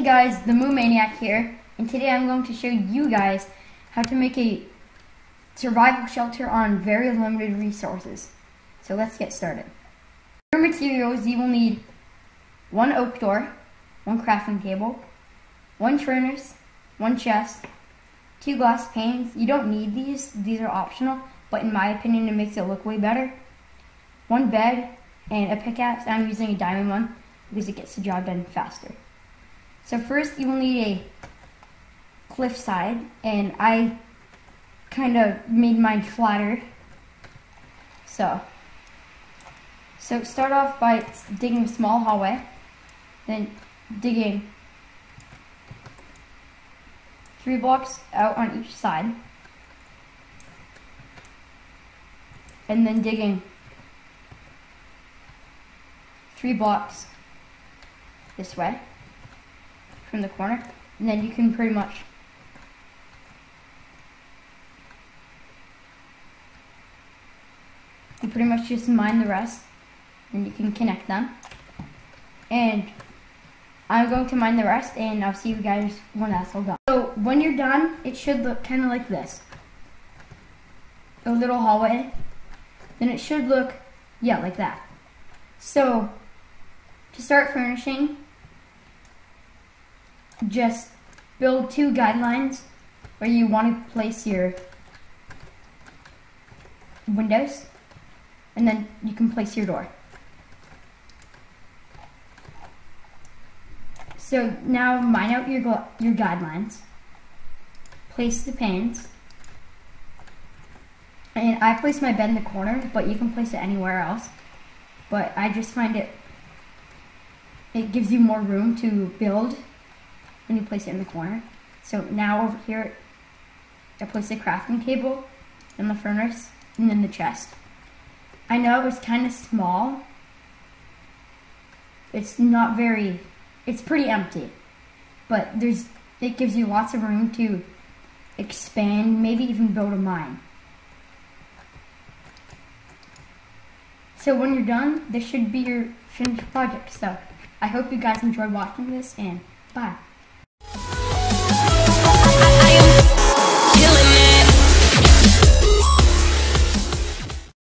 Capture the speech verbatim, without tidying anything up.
Hey guys, The Moo Maniac here, and today I'm going to show you guys how to make a survival shelter on very limited resources. So let's get started. For materials, you will need one oak door, one crafting table, one furnace, one chest, two glass panes. You don't need these, these are optional, but in my opinion it makes it look way better. One bed and a pickaxe. I'm using a diamond one because it gets the job done faster. So first you will need a cliffside, and I kind of made mine flatter. So, so start off by digging a small hallway, then digging three blocks out on each side, and then digging three blocks this way from the corner, and then you can pretty much you pretty much just mine the rest, and you can connect them. And I'm going to mine the rest, and I'll see you guys when that's all done. So when you're done, it should look kind of like this, a little hallway, then it should look, yeah, like that. So to start furnishing, just build two guidelines where you want to place your windows, and then you can place your door. So now mine out your your guidelines, place the panes, and I place my bed in the corner, but you can place it anywhere else, but I just find it it gives you more room to build when you place it in the corner. So now over here, I place the crafting table, and the furnace, and then the chest. I know it was kind of small. It's not very, it's pretty empty, but there's, it gives you lots of room to expand, maybe even build a mine. So when you're done, this should be your finished project. So I hope you guys enjoyed watching this, and bye.